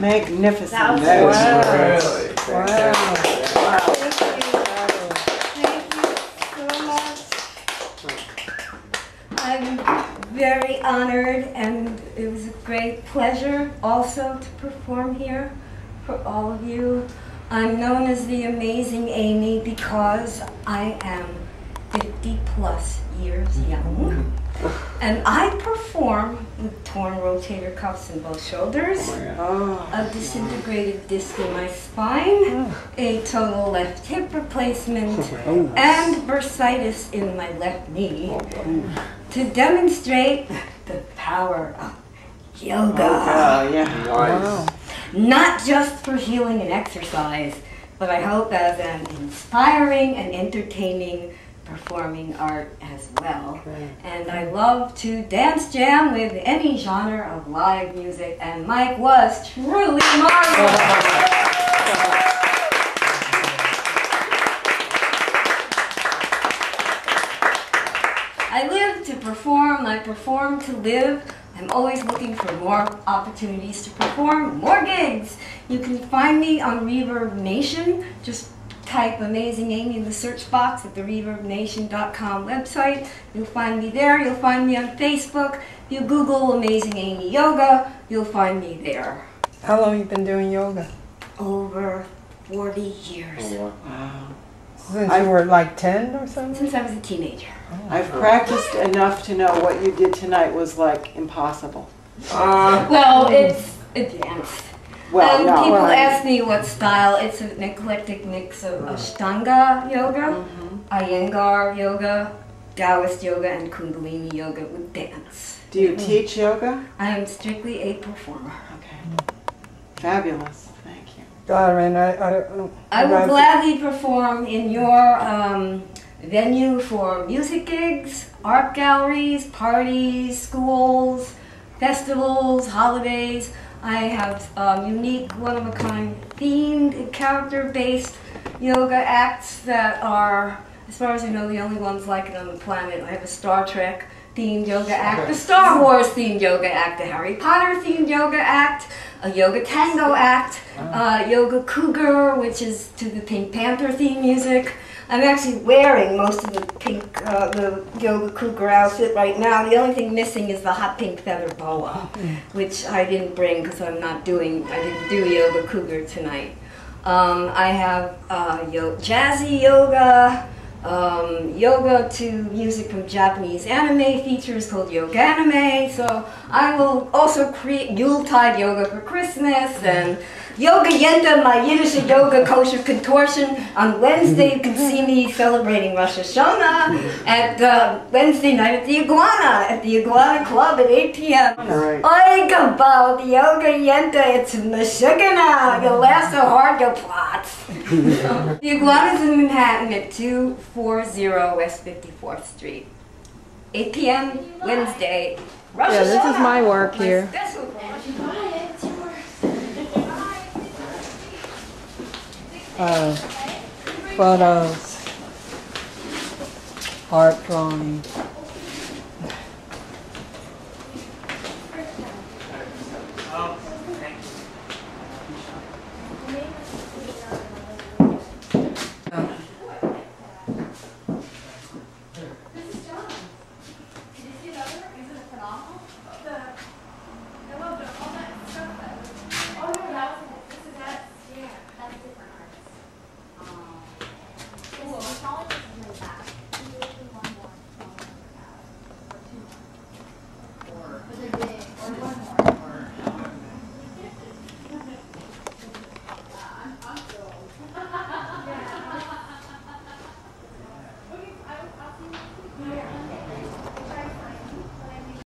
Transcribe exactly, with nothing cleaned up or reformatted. Magnificent. That was that was really fantastic. Wow. Wow. Thank you. Thank you so much. I'm very honored, and it was a great pleasure also to perform here for all of you. I'm known as the Amazing Amy because I am fifty plus years young. And I perform with torn rotator cuffs in both shoulders, oh oh. a disintegrated disc in my spine, oh. a total left hip replacement, oh. and bursitis in my left knee oh. to demonstrate the power of yoga. Oh, yeah. Nice. Not just for healing and exercise, but I hope as an inspiring and entertaining performing art as well. Great. And I love to dance jam with any genre of live music, and Mike was truly marvelous. I live to perform, I perform to live. I'm always looking for more opportunities to perform, more gigs. You can find me on Reverb Nation. Just type Amazing Amy in the search box at the reverb nation dot com website. You'll find me there. You'll find me on Facebook. If you Google Amazing Amy Yoga, you'll find me there. How long have you been doing yoga? Over forty years. Oh, wow. Since I, you were like ten or something? Since I was a teenager. Oh, I've wow. practiced enough to know what you did tonight was like impossible. Uh, well, it's advanced. Well, um, no, people well, ask me what style. It's an eclectic mix of right. Ashtanga Yoga, mm-hmm. Iyengar Yoga, Taoist Yoga, and Kundalini Yoga with dance. Do you mm-hmm. teach yoga? I am strictly a performer. Okay. Mm-hmm. Fabulous. Thank you. God, I, mean, I, I, I, I will gladly perform in your um, venue for music gigs, art galleries, parties, schools, festivals, holidays. I have um, unique, one-of-a-kind themed, character-based yoga acts that are, as far as I know, the only ones like it on the planet. I have a Star Trek themed yoga act, a Star Wars themed yoga act, a Harry Potter themed yoga act, a Yoga Tango act, uh, Yoga Cougar, which is to the Pink Panther theme music. I'm actually wearing most of the pink, uh, the Yoga Cougar outfit right now. The only thing missing is the hot pink feather boa, which I didn't bring because I'm not doing, I didn't do Yoga Cougar tonight. Um, I have uh, yo jazzy yoga, um, yoga to music from Japanese anime features called Yoga Anime. So I will also create Yuletide yoga for Christmas and Yoga Yenta, my Yiddish yoga kosher contortion. On Wednesday, you can see me celebrating Rosh Hashanah at uh, Wednesday night at the Iguana, at the Iguana Club at eight p m Right. Oig about Yoga Yenta, it's Meshugana. You'll laugh so hard, you'll plot. The Iguana's in Manhattan at two forty West fifty-fourth Street. eight p m Wednesday, Rosh Hashanah. Yeah, this is my work here. Uh, photos, art drawings.